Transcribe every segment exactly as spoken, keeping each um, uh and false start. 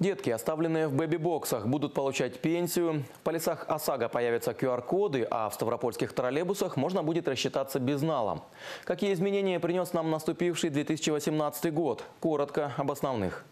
Детки, оставленные в бэби-боксах, будут получать пенсию. В полисах ОСАГО появятся ку ар коды, а в ставропольских троллейбусах можно будет рассчитаться безналом. Какие изменения принес нам наступивший две тысячи восемнадцатый год? Коротко об основных.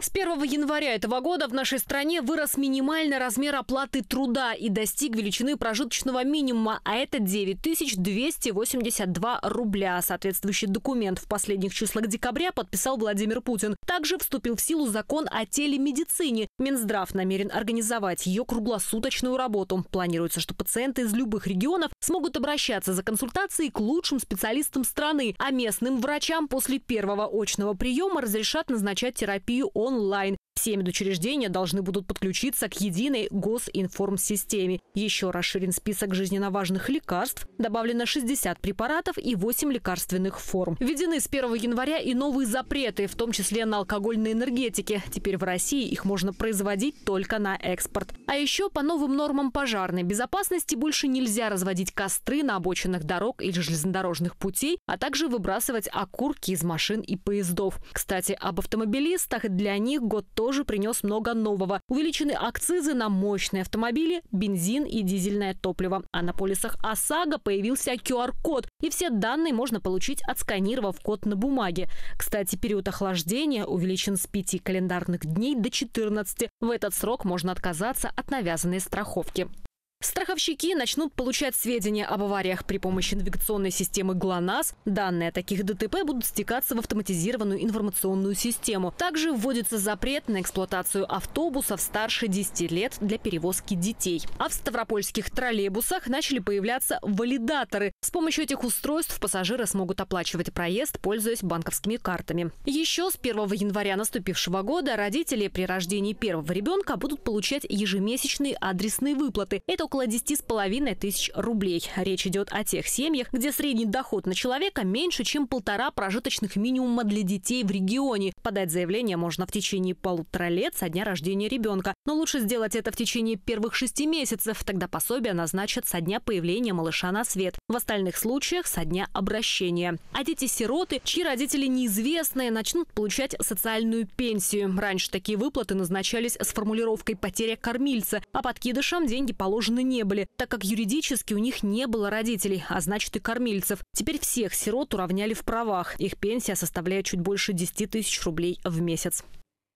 С первого января этого года в нашей стране вырос минимальный размер оплаты труда и достиг величины прожиточного минимума, а это девять тысяч двести восемьдесят два рубля. Соответствующий документ в последних числах декабря подписал Владимир Путин. Также вступил в силу закон о телемедицине. Минздрав намерен организовать ее круглосуточную работу. Планируется, что пациенты из любых регионов смогут обращаться за консультацией к лучшим специалистам страны, а местным врачам после первого очного приема разрешат назначать терапию онлайн. онлайн. Все медучреждения должны будут подключиться к единой госинформсистеме. Еще расширен список жизненно важных лекарств. Добавлено шестьдесят препаратов и восемь лекарственных форм. Введены с первого января и новые запреты, в том числе на алкогольные энергетики. Теперь в России их можно производить только на экспорт. А еще по новым нормам пожарной безопасности больше нельзя разводить костры на обочинах дорог или железнодорожных путей, а также выбрасывать окурки из машин и поездов. Кстати, об автомобилистах. Для них год тоже принес много нового. Увеличены акцизы на мощные автомобили, бензин и дизельное топливо. А на полисах ОСАГО появился ку ар код. И все данные можно получить, отсканировав код на бумаге. Кстати, период охлаждения увеличен с пяти календарных дней до четырнадцати. В этот срок можно отказаться от навязанной страховки. Страховщики начнут получать сведения об авариях при помощи навигационной системы ГЛОНАСС. Данные о таких ДТП будут стекаться в автоматизированную информационную систему. Также вводится запрет на эксплуатацию автобусов старше десяти лет для перевозки детей. А в ставропольских троллейбусах начали появляться валидаторы. С помощью этих устройств пассажиры смогут оплачивать проезд, пользуясь банковскими картами. Еще с первого января наступившего года родители при рождении первого ребенка будут получать ежемесячные адресные выплаты. Это около десяти с половиной тысяч рублей. Речь идет о тех семьях, где средний доход на человека меньше, чем полтора прожиточных минимума для детей в регионе. Подать заявление можно в течение полутора лет со дня рождения ребенка. Но лучше сделать это в течение первых шести месяцев. Тогда пособие назначат со дня появления малыша на свет. В остальных случаях со дня обращения. А дети-сироты, чьи родители неизвестные, начнут получать социальную пенсию. Раньше такие выплаты назначались с формулировкой «потеря кормильца», а подкидышам деньги положены не были, так как юридически у них не было родителей, а значит и кормильцев. Теперь всех сирот уравняли в правах. Их пенсия составляет чуть больше десяти тысяч рублей в месяц.